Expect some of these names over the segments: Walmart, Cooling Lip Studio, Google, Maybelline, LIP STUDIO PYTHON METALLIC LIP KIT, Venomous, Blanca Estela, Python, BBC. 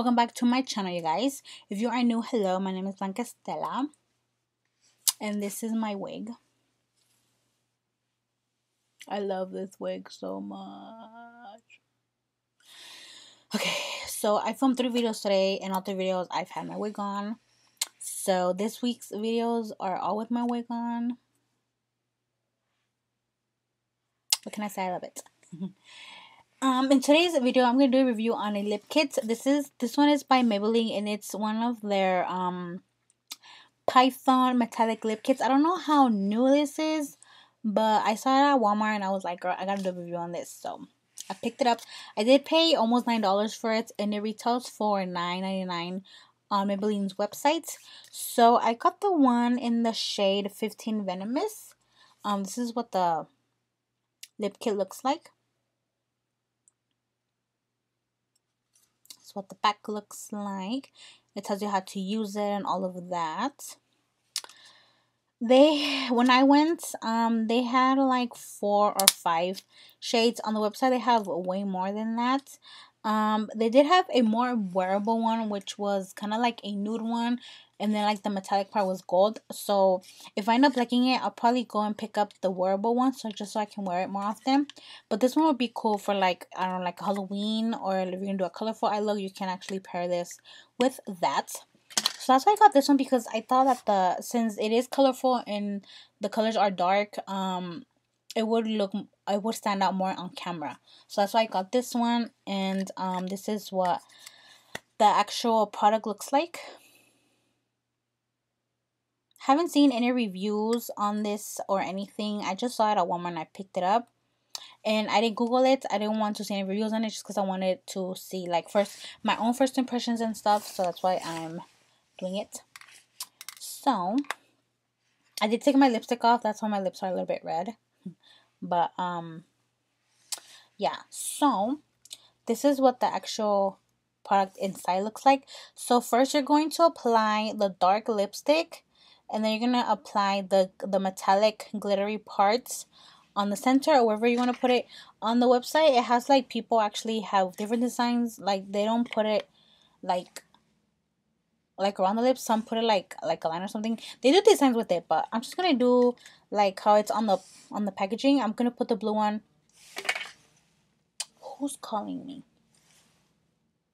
Welcome back to my channel, you guys. If you are new, hello, my name is Blanca Estela, and this is my wig. I love this wig so much. Okay, so I filmed 3 videos today, and all 3 videos I've had my wig on. So this week's videos are all with my wig on. What can I say? I love it. In today's video, I'm going to do a review on a lip kit. This one is by Maybelline, and it's one of their Python metallic lip kits. I don't know how new this is, but I saw it at Walmart, and I was like, girl, I got to do a review on this. So I picked it up. I did pay almost $9 for it, and it retails for $9.99 on Maybelline's website. So I got the one in the shade 15 Venomous. This is what the lip kit looks like. What the back looks like. It tells you how to use it and all of that. When I went, they had like 4 or 5 shades on the website. They have way more than that. They did have a more wearable one, which was kind of like a nude one, and then like the metallic part was gold. So if I end up liking it, I'll probably go and pick up the wearable one, so just so I can wear it more often. But this one would be cool for like, I don't know, like Halloween, or if you're gonna do a colorful eye look, you can actually pair this with that. So that's why I got this one, because I thought that since it is colorful and the colors are dark, it would stand out more on camera. So that's why I got this one, and this is what the actual product looks like. Haven't seen any reviews on this or anything. I just saw it at Walmart and I picked it up, and I didn't Google it. I didn't want to see any reviews on it, just because I wanted to see like my own first impressions and stuff. So that's why I'm doing it. So I did take my lipstick off. That's why my lips are a little bit red. But yeah, so this is what the actual product inside looks like. So first you're going to apply the dark lipstick, and then you're going to apply the metallic glittery parts on the center, or wherever you want to put it. On the website, it has like, people actually have different designs. Like, they don't put it like around the lips. Some put it like a line or something. They do designs with it, but I'm just gonna do like how it's on the packaging. I'm gonna put the blue one. Who's calling me?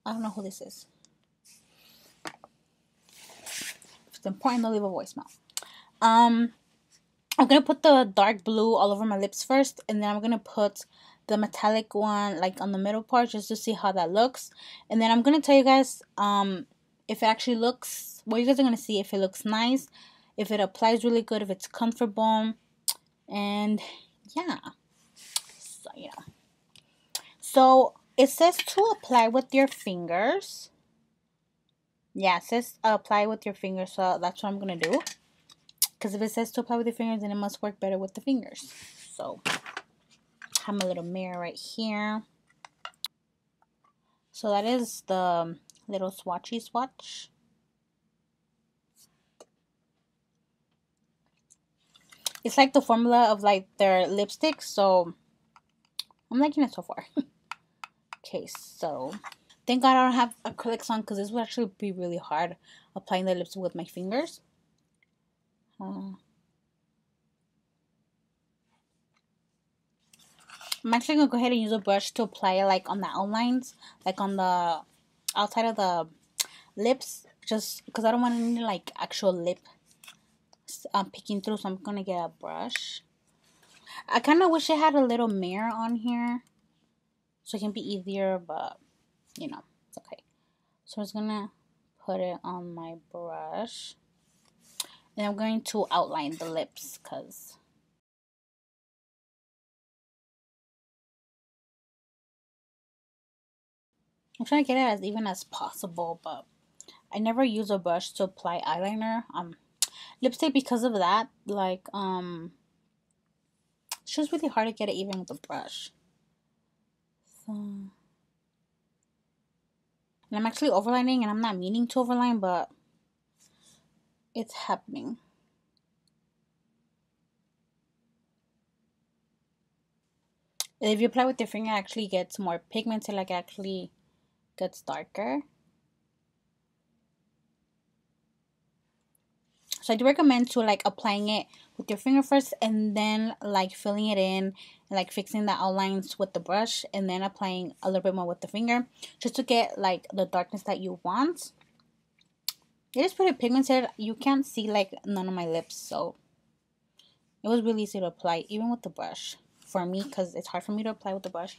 I don't know who this is. If it's important, they'll leave a voicemail. I'm gonna put the dark blue all over my lips first, and then I'm gonna put the metallic one like on the middle part, just to see how that looks. And then I'm gonna tell you guys if it actually looks, well, you guys are going to see if it looks nice, if it applies really good, if it's comfortable, and yeah. So, you know. So, it says to apply with your fingers. Yeah, it says apply with your fingers, so that's what I'm going to do. Because if it says to apply with your fingers, then it must work better with the fingers. So, I have my little mirror right here. So, that is the little swatchy swatch. It's like the formula of like their lipstick, so I'm liking it so far. Okay, so thank God I don't have acrylics on, because this would actually be really hard applying the lipstick with my fingers. I'm actually gonna go ahead and use a brush to apply it like on the outlines, like on the outside of the lips, just because I don't want any like actual lip picking through. So I'm gonna get a brush. I kind of wish it had a little mirror on here so it can be easier, but you know, it's okay. So I'm just gonna put it on my brush, and I'm going to outline the lips, because I'm trying to get it as even as possible, but I never use a brush to apply eyeliner, lipstick, because of that. Like, it's just really hard to get it even with a brush. So, and I'm actually overlining, and I'm not meaning to overline, but it's happening. If you apply with your finger, it actually gets more pigmented, like it actually gets darker. So I do recommend to like applying it with your finger first and then like filling it in, like fixing the outlines with the brush and then applying a little bit more with the finger just to get like the darkness that you want. It is pretty pigmented. You can't see like none of my lips, so it was really easy to apply even with the brush for me because it's hard for me to apply with the brush.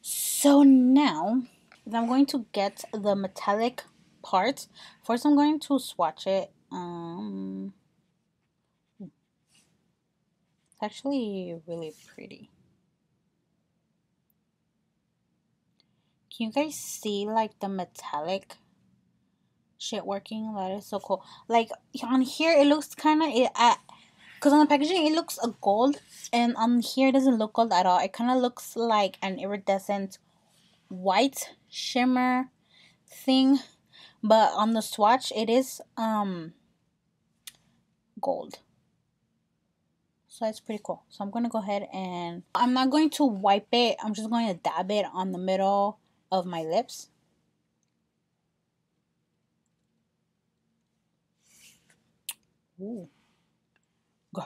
So now I'm going to get the metallic part. First I'm going to swatch it. It's actually really pretty. Can you guys see like the metallic shit working? That is so cool. Like on here it looks kind of, because on the packaging it looks a gold, and on here it doesn't look gold at all. It kind of looks like an iridescent white shimmer thing, but on the swatch it is gold. So that's pretty cool. So I'm gonna go ahead and I'm not going to wipe it, I'm just going to dab it on the middle of my lips. Ooh. Go.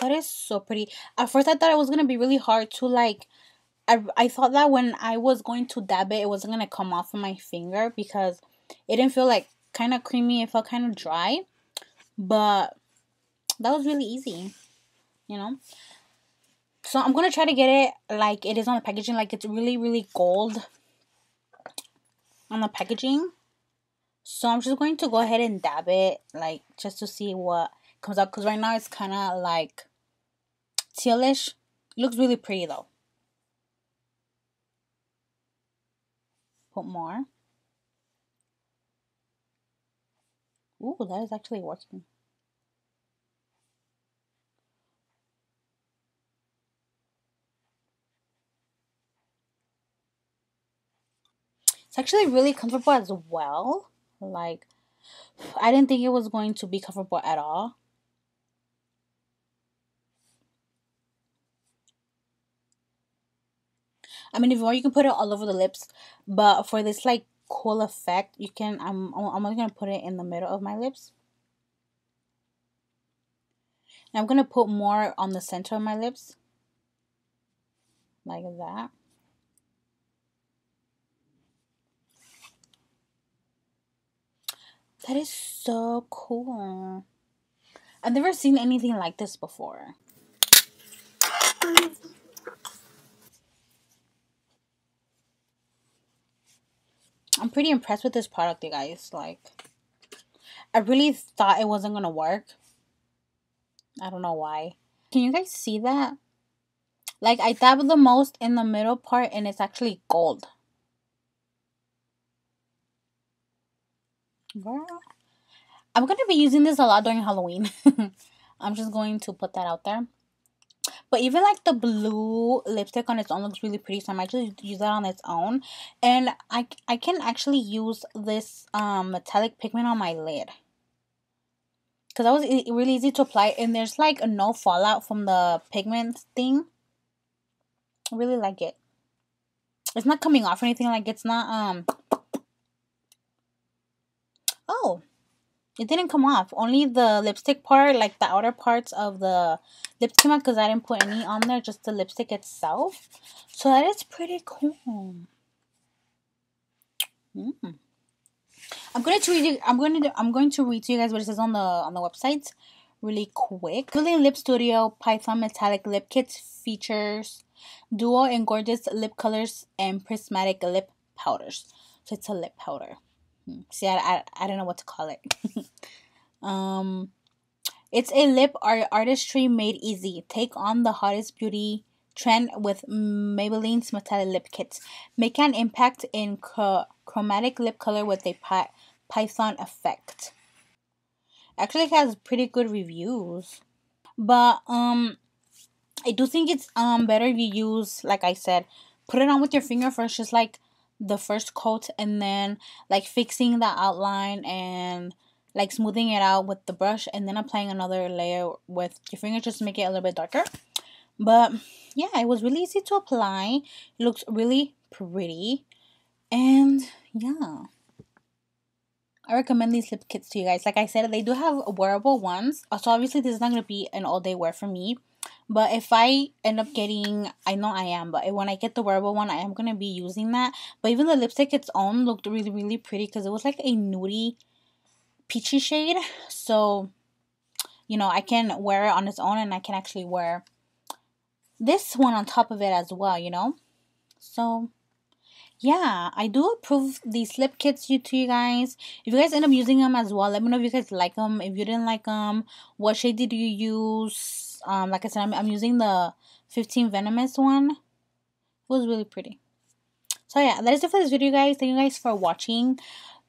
That is so pretty. At first I thought it was gonna be really hard to like, I thought that when I was going to dab it, it wasn't gonna come off of my finger because it didn't feel like kind of creamy. It felt kind of dry, but that was really easy, you know. So I'm gonna try to get it like it is on the packaging, like it's really really gold on the packaging. So I'm just going to go ahead and dab it, like just to see what comes out, because right now it's kind of like tealish. It looks really pretty though. Put more. Ooh, that is actually working. It's actually really comfortable as well. Like, I didn't think it was going to be comfortable at all. I mean, if you want, you can put it all over the lips, but for this like cool effect, you can, I'm only gonna put it in the middle of my lips, and I'm gonna put more on the center of my lips like that. That is so cool. I've never seen anything like this before. I'm pretty impressed with this product, you guys. Like, I really thought it wasn't gonna work. I don't know why. Can you guys see that? Like, I dabbed the most in the middle part and it's actually gold. Girl, I'm gonna be using this a lot during Halloween. I'm just going to put that out there. But even like the blue lipstick on its own looks really pretty, so I might just use that on its own. And I can actually use this metallic pigment on my lid, because that was really easy to apply, and there's like no fallout from the pigment thing. I really like it. It's not coming off or anything, like it's not Oh, it didn't come off. Only the lipstick part, like the outer parts of the lips came out, because I didn't put any on there, just the lipstick itself. So that is pretty cool. I'm going to read to you guys what it says on the website really quick. Cooling Lip Studio Python Metallic Lip Kit features duo and gorgeous lip colors and prismatic lip powders. So it's a lip powder. See, I don't know what to call it. It's a lip artistry made easy. Take on the hottest beauty trend with Maybelline's Metallic Lip Kit. Make an impact in chromatic lip color with a Python effect. Actually, it has pretty good reviews. But I do think it's better if you use, like I said, put it on with your finger first, just like the first coat, and then like fixing the outline and like smoothing it out with the brush, and then applying another layer with your finger just to make it a little bit darker. But yeah, it was really easy to apply. It looks really pretty. And yeah, I recommend these lip kits to you guys. Like I said, they do have wearable ones. So obviously this is not going to be an all day wear for me. But if I end up getting, I know I am, but when I get the wearable one, I am going to be using that. But even the lipstick its own looked really, really pretty because it was like a nudie peachy shade. So, you know, I can wear it on its own and I can actually wear this one on top of it as well, you know. So, yeah, I do approve these lip kits to you guys. If you guys end up using them as well, let me know if you guys like them. If you didn't like them, what shade did you use? Like I said, I'm using the 15 Venomous one. It was really pretty. So yeah, that is it for this video, guys. Thank you guys for watching.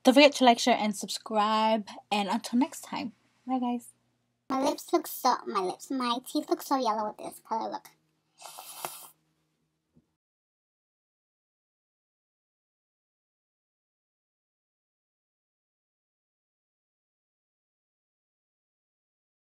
Don't forget to like, share, and subscribe. And until next time, bye guys. My lips look so, my teeth look so yellow with this color. Look.